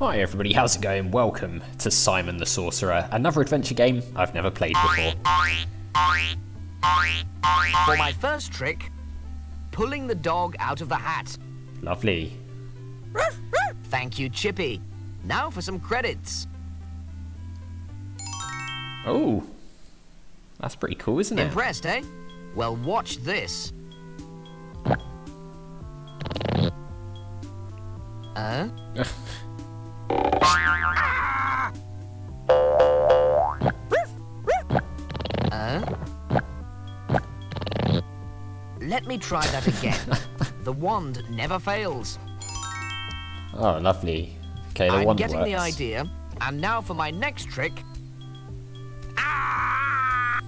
Hi everybody, how's it going? Welcome to Simon the Sorcerer, another adventure game I've never played before. For my first trick, pulling the dog out of the hat. Lovely. Thank you, Chippy. Now for some credits. Oh, that's pretty cool, isn't it? Impressed, eh? Well, watch this. Let me try that again. The wand never fails. Oh, lovely. Okay, the wand works. I'm getting the idea. And now for my next trick. Ah!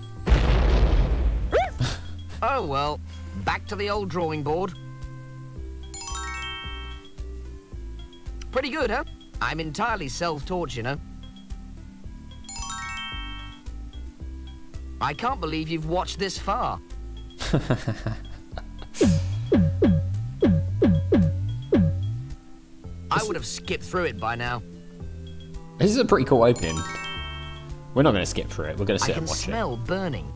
Oh well, back to the old drawing board. Pretty good, huh? I'm entirely self-taught, you know. I can't believe you've watched this far. I would have skipped through it by now. This is a pretty cool opening. We're not going to skip through it. We're going to sit and watch it. I can smell burning.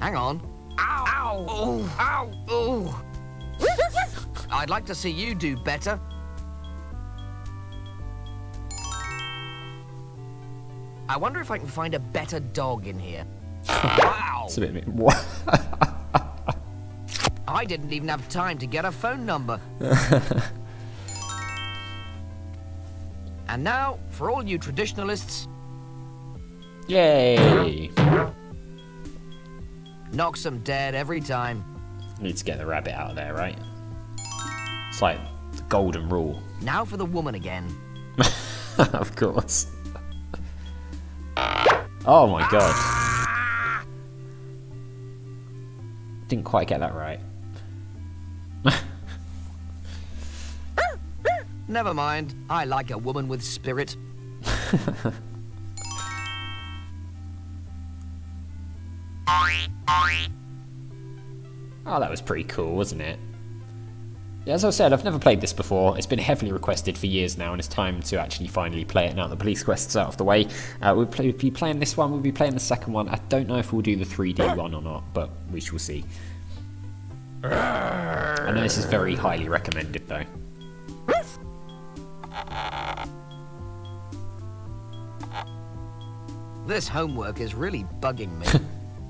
Hang on. Ow! Ow! Oh, ow! Oh! I'd like to see you do better. I wonder if I can find a better dog in here. Wow! It's a bit. What? I didn't even have time to get a phone number. And now, for all you traditionalists. Yay! Knocks them dead every time. Need to get the rabbit out of there, right? It's like the golden rule. Now for the woman again. Of course. Oh my god. Didn't quite get that right. Never mind. I like a woman with spirit. Oh, that was pretty cool, wasn't it? Yeah, as I said, I've never played this before. It's been heavily requested for years now, and it's time to actually finally play it now that the police quest's out of the way. We'll be playing this one, we'll be playing the second one. I don't know if we'll do the 3D one or not, but we shall see. I know this is very highly recommended, though. This homework is really bugging me.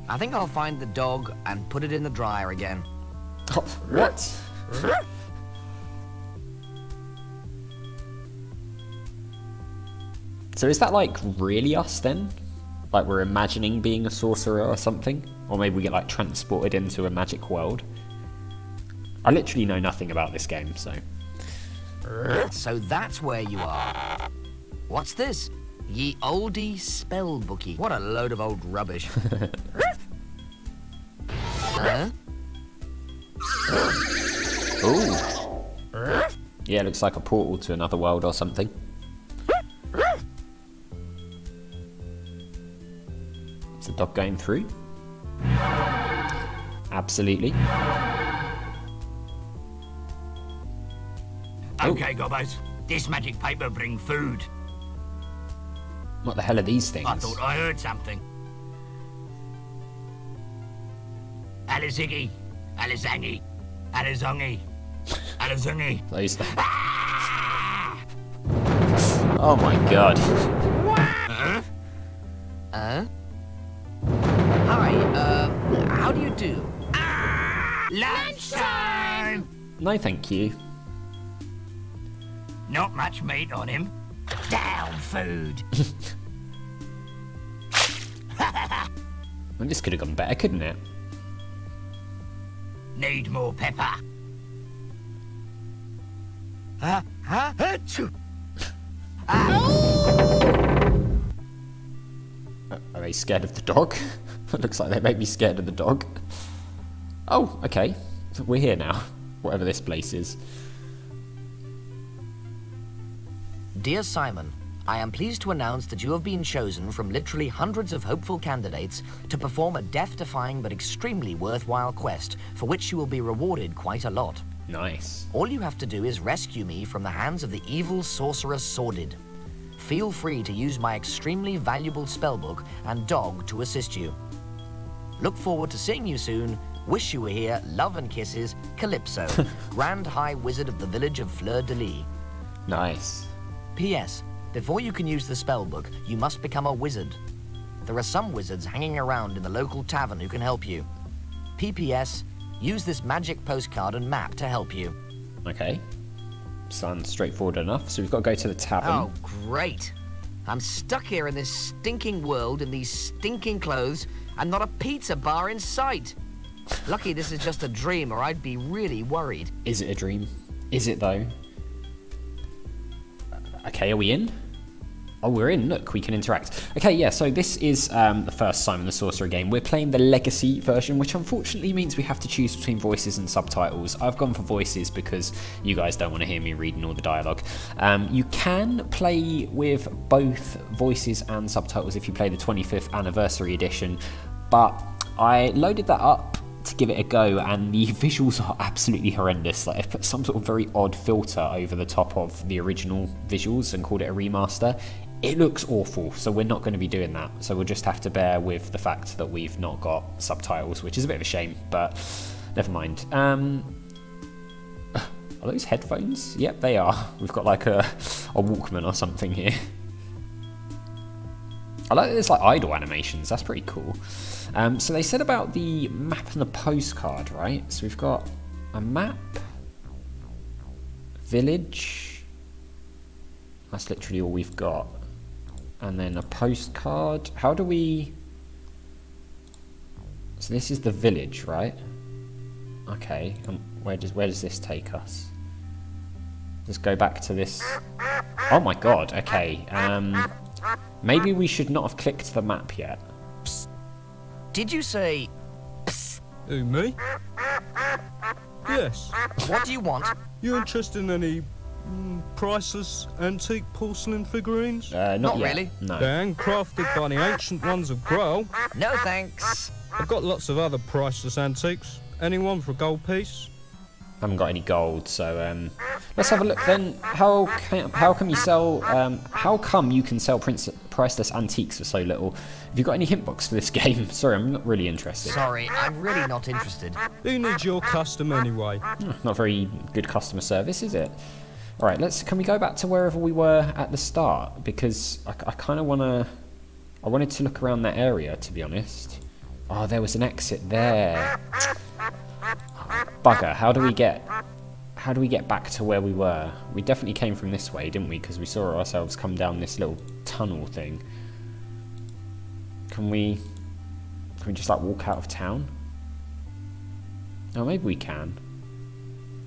I think I'll find the dog and put it in the dryer again. Oh, what? So is that like really us then? Like we're imagining being a sorcerer or something? Or maybe we get like transported into a magic world? I literally know nothing about this game, so. So that's where you are. What's this? Ye oldie spellbookie. What a load of old rubbish. Ooh. Yeah, looks like a portal to another world or something. Is the dog going through? Absolutely. Okay, gobbos. This magic paper brings food. What the hell are these things? I thought I heard something. Alizigi. Alizangi. Alizongi. Alizungi. Oh my god. Huh? Hi, how do you do? Lunchtime! No, thank you. Not much meat on him. Down food. This could have gone better, couldn't it? Need more pepper. Are they scared of the dog? It looks like they may be scared of the dog. Oh, okay. We're here now. Whatever this place is. Dear Simon, I am pleased to announce that you have been chosen from literally hundreds of hopeful candidates to perform a death-defying but extremely worthwhile quest, for which you will be rewarded quite a lot. Nice. All you have to do is rescue me from the hands of the evil sorcerer Sordid. feel free to use my extremely valuable spellbook and dog to assist you. Look forward to seeing you soon. Wish you were here. Love and kisses, Calypso, Grand High Wizard of the village of Fleur-de-lis. Nice. P.S. Before you can use the spellbook, you must become a wizard. There are some wizards hanging around in the local tavern who can help you. P.P.S. Use this magic postcard and map to help you. Okay. Sounds straightforward enough, so we've got to go to the tavern. Oh, great. I'm stuck here in this stinking world in these stinking clothes and not a pizza bar in sight. Lucky this is just a dream or I'd be really worried. Is it a dream? Is it though? Okay, are we in? Oh, we're in. Look, we can interact. Okay, yeah, so this is the first Simon the Sorcerer game. We're playing the Legacy version, which unfortunately means we have to choose between voices and subtitles. I've gone for voices because you guys don't want to hear me reading all the dialogue. You can play with both voices and subtitles if you play the 25th Anniversary Edition, but I loaded that up to give it a go, and the visuals are absolutely horrendous. Like, I've put some sort of very odd filter over the top of the original visuals and called it a remaster. It looks awful, so we're not going to be doing that. So we'll just have to bear with the fact that we've not got subtitles, which is a bit of a shame, but never mind. Are those headphones? Yep, they are. We've got like a Walkman or something here. I like that there's like idle animations. That's pretty cool. So they said about the map and the postcard, right? So we've got a map, village. That's literally all we've got. And then a postcard. How do we... So this is the village, right? Okay, and where does this take us? Let's go back to this. Oh my god, okay. Maybe we should not have clicked the map yet. Psst. Did you say... Psst. Who, me? Yes. What do you want? You interested in any... priceless antique porcelain figurines? Not really. No. They're handcrafted by the ancient ones of Grohl. No thanks. I've got lots of other priceless antiques. Anyone for a gold piece? I haven't got any gold, so let's have a look then. How come you can sell priceless antiques for so little? Have you got any hint box for this game? Sorry, I'm not really interested. Sorry, I'm really not interested. Who needs your custom anyway? Not very good customer service, is it? All right, can we go back to wherever we were at the start, because I kind of wanted to look around that area, to be honest. Oh, there was an exit there. Bugger, how do we get back to where we were? We definitely came from this way, didn't we? Because we saw ourselves come down this little tunnel thing. Can we just like walk out of town? Oh, maybe we can.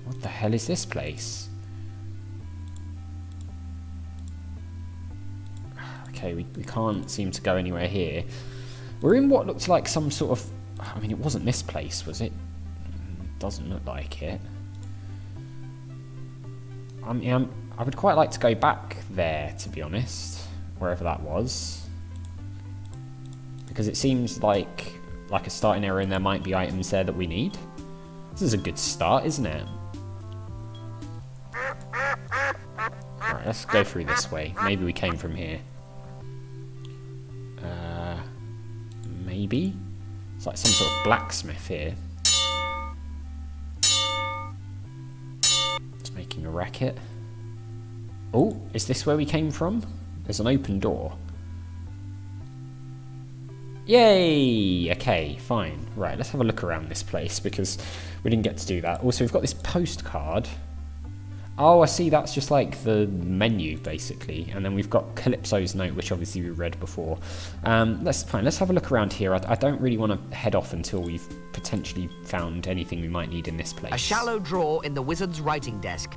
What the hell is this place? Okay, we can't seem to go anywhere here. We're in what looks like some sort of... I mean, it wasn't this place, was it? Doesn't look like it. I mean, I would quite like to go back there, to be honest, wherever that was, because it seems like a starting area, and there might be items there that we need. This is a good start, isn't it? All right, let's go through this way. Maybe we came from here. Maybe it's like some sort of blacksmith here. Making a racket. Oh, is this where we came from? There's an open door. Yay! Okay, fine. Right, let's have a look around this place because we didn't get to do that. Also, we've got this postcard. Oh, I see, that's just like the menu basically. And then we've got Calypso's note, which obviously we read before. Let's have a look around here. I don't really want to head off until we've potentially found anything we might need in this place. A shallow drawer in the wizard's writing desk.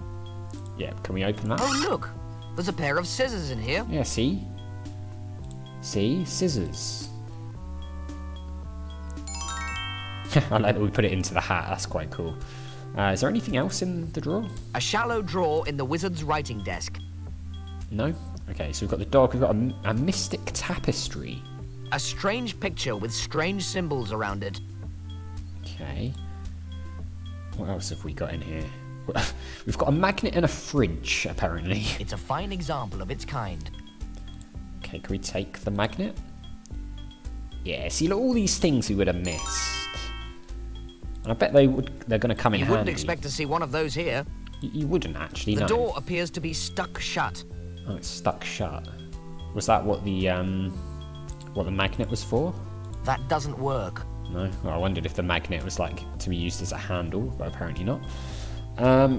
Yeah, can we open that? Oh look, there's a pair of scissors in here. Yeah, see? See? Scissors. I like that we put it into the hat, that's quite cool. Is there anything else in the drawer? A shallow drawer in the wizard's writing desk. No? Okay, so we've got the dog, we've got a mystic tapestry. A strange picture with strange symbols around it. Okay. What else have we got in here? We've got a magnet and a fridge, apparently. It's a fine example of its kind. Okay, can we take the magnet? Yeah, see, look, all these things we would have missed. And I bet they're going to come in handy. You wouldn't expect to see one of those here. You wouldn't, actually, no. The door appears to be stuck shut. Oh, it's stuck shut. Was that what the magnet was for? That doesn't work. No? Well, I wondered if the magnet was, like, to be used as a handle, but apparently not.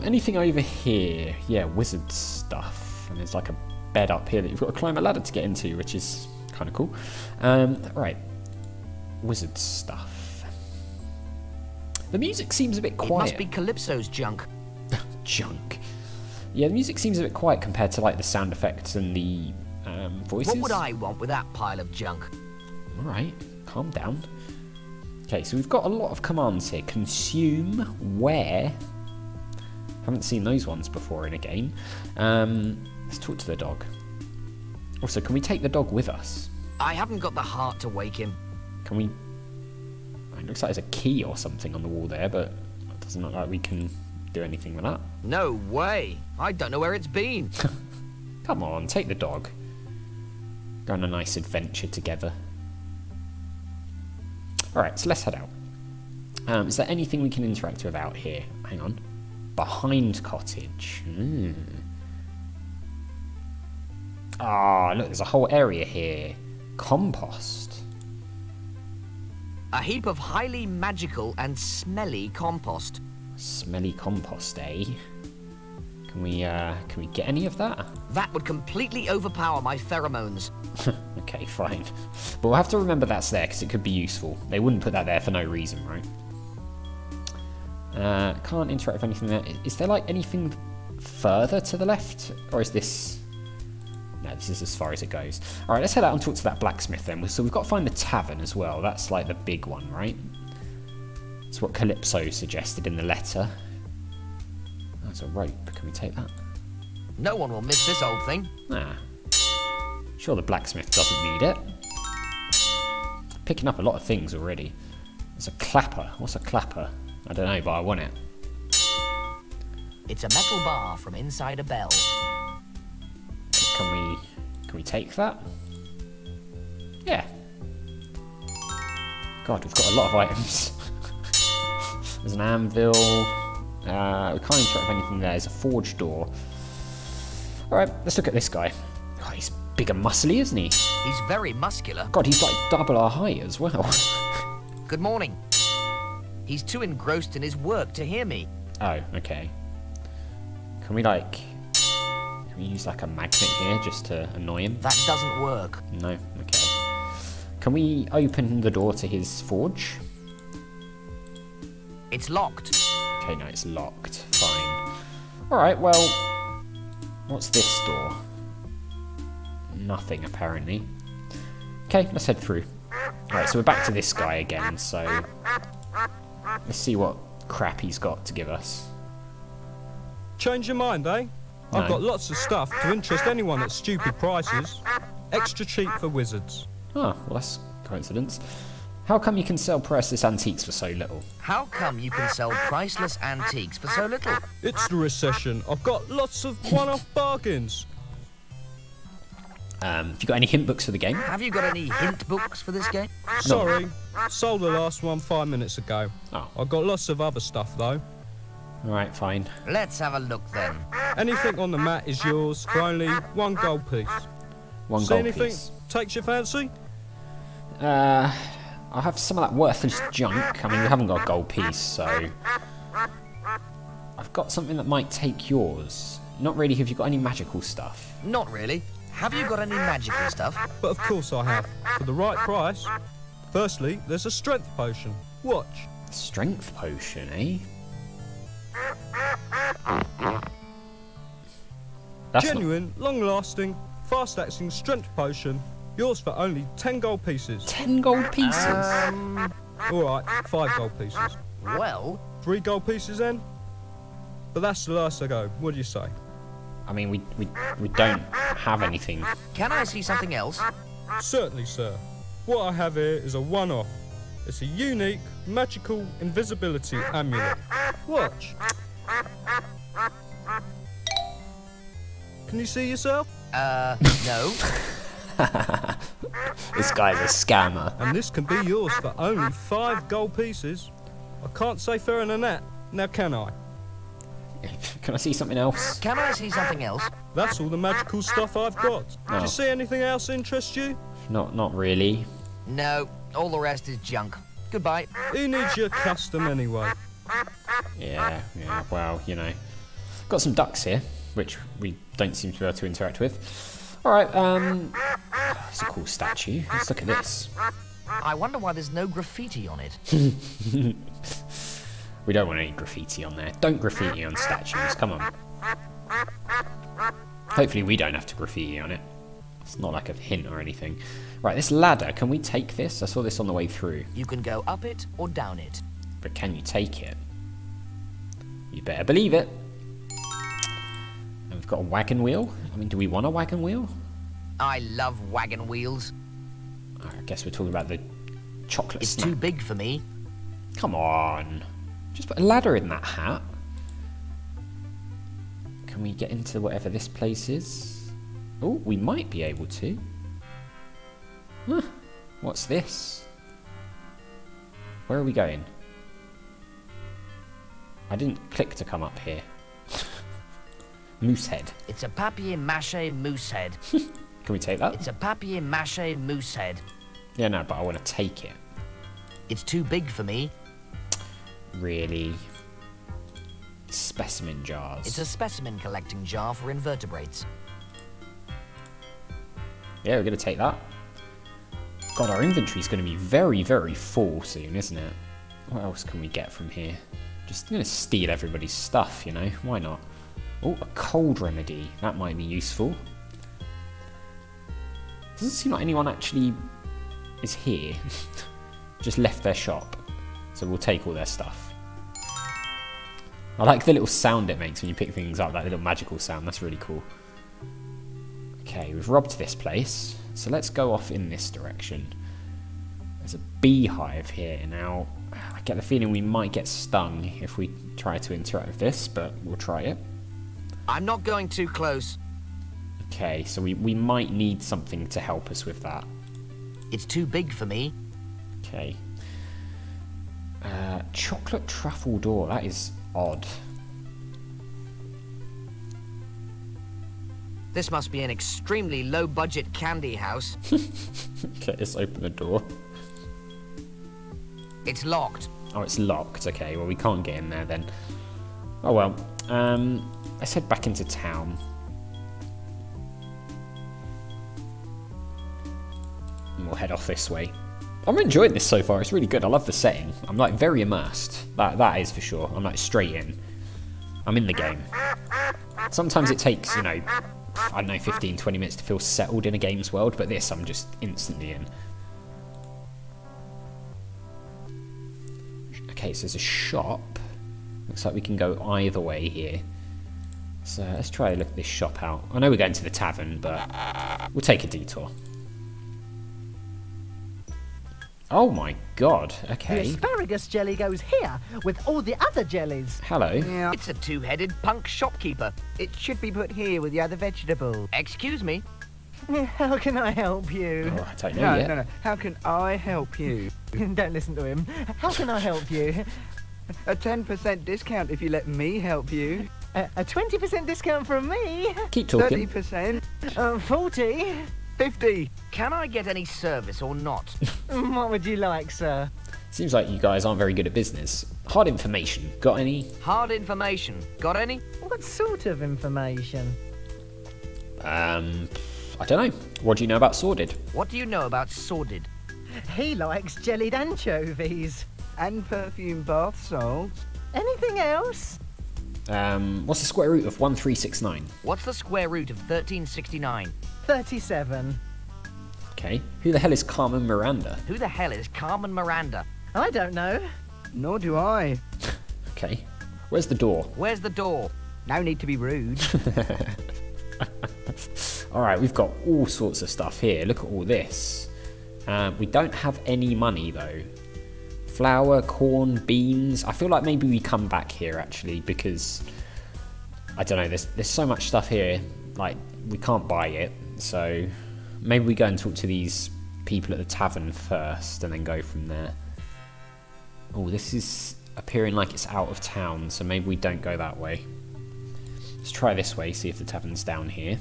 Anything over here? Yeah, wizard stuff. And there's, like, a bed up here that you've got to climb a ladder to get into, which is kind of cool. Right. Wizard stuff. The music seems a bit quiet. It must be Calypso's junk. Junk. Yeah, the music seems a bit quiet compared to, like, the sound effects and the voices. What would I want with that pile of junk? All right, calm down. Okay, so we've got a lot of commands here. Consume, wear. Haven't seen those ones before in a game. Let's talk to the dog. Also, can we take the dog with us? I haven't got the heart to wake him. Can we... It looks like there's a key or something on the wall there, but it doesn't look like we can do anything with that. No way! I don't know where it's been. Come on, take the dog. Go on a nice adventure together. Alright, so let's head out. Is there anything we can interact with out here? Hang on. Behind cottage. Ah, look, there's a whole area here. Compost. A heap of highly magical and smelly compost. Smelly compost, eh? Can we get any of that? That would completely overpower my pheromones. Okay, fine. But we'll have to remember that's there because it could be useful. They wouldn't put that there for no reason, right? Can't interact with anything there. Is there, like, anything further to the left? Or is this... No, this is as far as it goes. Alright, let's head out and talk to that blacksmith then. So we've got to find the tavern as well. That's, like, the big one, right? That's what Calypso suggested in the letter. That's a rope. Can we take that? No one will miss this old thing. Ah. Sure, the blacksmith doesn't need it. Picking up a lot of things already. There's a clapper. What's a clapper? I don't know, but I want it. It's a metal bar from inside a bell. Can we take that? Yeah. God, we've got a lot of items. There's an anvil. We can't interact with anything there. There's a forge door. Alright, let's look at this guy. Oh, he's big and muscly, isn't he? He's very muscular. God, he's like double our height as well. Good morning. He's too engrossed in his work to hear me. Oh, okay. Can we use like a magnet here just to annoy him? That doesn't work. No? Okay. Can we open the door to his forge? It's locked. Okay, no, it's locked. Fine. Alright, well... What's this door? Nothing, apparently. Okay, let's head through. Alright, so we're back to this guy again, so... Let's see what crap he's got to give us. Change your mind, eh? No. I've got lots of stuff to interest anyone at stupid prices. Extra cheap for wizards. Ah, well, that's a coincidence. How come you can sell priceless antiques for so little? How come you can sell priceless antiques for so little? It's the recession. I've got lots of one-off bargains. Have you got any hint books for the game? Have you got any hint books for this game? Sorry. No. Sold the last one 5 minutes ago. Oh. I've got lots of other stuff, though. Alright, fine. Let's have a look, then. Anything on the mat is yours for only one gold piece. One gold piece. See anything takes your fancy? I'll have some of that worthless junk. I mean, we haven't got a gold piece, so... I've got something that might take yours. Not really. Have you got any magical stuff? Not really. Have you got any magical stuff? But of course I have. For the right price. Firstly, there's a strength potion. Watch. Strength potion, eh? That's genuine, long-lasting, fast-acting strength potion. Yours for only 10 gold pieces. 10 gold pieces? Alright, 5 gold pieces. Well... 3 gold pieces then? But that's the last I go. What do you say? I mean, we don't have anything. Can I see something else? Certainly, sir. What I have here is a one-off. It's a unique, magical invisibility amulet. Watch. Can you see yourself? No. This guy's a scammer. And this can be yours for only 5 gold pieces. I can't say fairer than that, now can I? Can I see something else? Can I see something else? That's all the magical stuff I've got. Oh. Did you see anything else interest you? Not really. No, all the rest is junk. Goodbye. Who needs your custom anyway? Yeah, well, you know. Got some ducks here, which we don't seem to be able to interact with. Alright, it's a cool statue. Let's look at this. I wonder why there's no graffiti on it. We don't want any graffiti on there. Don't graffiti on statues, come on. Hopefully we don't have to graffiti on it. It's not like a hint or anything. Right, this ladder, can we take this? I saw this on the way through. You can go up it or down it. But can you take it? You better believe it. And we've got a wagon wheel. I mean, do we want a wagon wheel? I love wagon wheels. I guess we're talking about the chocolate snack. It's too big for me. Come on. Just put a ladder in that hat. Can we get into whatever this place is? Oh, we might be able to. Huh. What's this? Where are we going? I didn't click to come up here. Moosehead. It's a papier-mâché moosehead. Can we take that? It's a papier-mâché moosehead. Yeah, no, but I want to take it. It's too big for me. Really? Specimen jars. It's a specimen collecting jar for invertebrates. Yeah, we're going to take that. God, our inventory's going to be very, very full soon, isn't it? What else can we get from here? Just going to steal everybody's stuff, you know? Why not? Oh, a cold remedy. That might be useful. Doesn't seem like anyone actually is here. Just left their shop. So we'll take all their stuff. I like the little sound it makes when you pick things up, that little magical sound. That's really cool. Okay, we've robbed this place. So let's go off in this direction. There's a beehive here. Now, I get the feeling we might get stung if we try to interact with this, but we'll try it. I'm not going too close. Okay, so we might need something to help us with that. It's too big for me. Okay. Chocolate truffle door, that is odd. This must be an extremely low-budget candy house. Okay, let's open the door. It's locked. Oh, it's locked, okay. Well, we can't get in there then. Oh, well. Let's head back into town. And we'll head off this way. I'm enjoying this so far. It's really good. I love the setting. I'm like very immersed. That is for sure. I'm like straight in. I'm in the game. Sometimes it takes, you know, I don't know, 15, 20 minutes to feel settled in a game's world, but this I'm just instantly in. Okay, so there's a shop. Looks like we can go either way here. So let's try to look this shop out. I know we're going to the tavern, but we'll take a detour. Oh my god, okay. The asparagus jelly goes here with all the other jellies. Hello. Yeah. It's a two-headed punk shopkeeper. It should be put here with the other vegetables. Excuse me? How can I help you? Oh, I don't know yet. No. How can I help you? Don't listen to him. How can I help you? A 10% discount if you let me help you. A 20% discount from me. Keep talking. 30%. 40. 50. Can I get any service or not? What would you like, sir? Seems like you guys aren't very good at business. Hard information. Got any? Hard information. Got any? What sort of information? I don't know. What do you know about Sordid? What do you know about Sordid? He likes jellied anchovies. And perfume bath salts. Anything else? What's the square root of 1369? What's the square root of 1369? 37. Okay. Who the hell is Carmen Miranda? Who the hell is Carmen Miranda? I don't know. Nor do I. Okay. Where's the door? Where's the door? No need to be rude. Alright, we've got all sorts of stuff here. Look at all this. We don't have any money though. Flour, corn, beans. I feel like maybe we come back here actually because I don't know, there's so much stuff here, like we can't buy it, so Maybe we go and talk to these people at the tavern first and then go from there. Oh, this is appearing like it's out of town, so maybe we don't go that way. Let's try this way, see if the tavern's down here.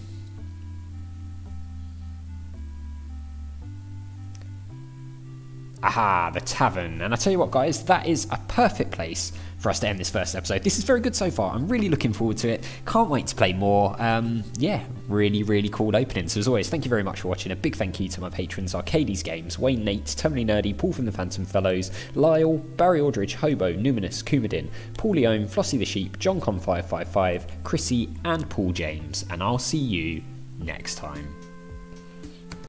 Aha, the tavern. And I tell you what, guys, that is a perfect place for us to end this first episode. This is very good so far. I'm really looking forward to it. Can't wait to play more. Yeah, really, really cool opening. So as always, thank you very much for watching. A big thank you to my patrons, Arcades Games, Wayne Nate, Terminally Nerdy, Paul from the Phantom Fellows, Lyle, Barry Aldridge, Hobo, Numinous, Coumadin, Paul Leone, Flossie the Sheep, JohnCon555, Chrissy, and Paul James. And I'll see you next time.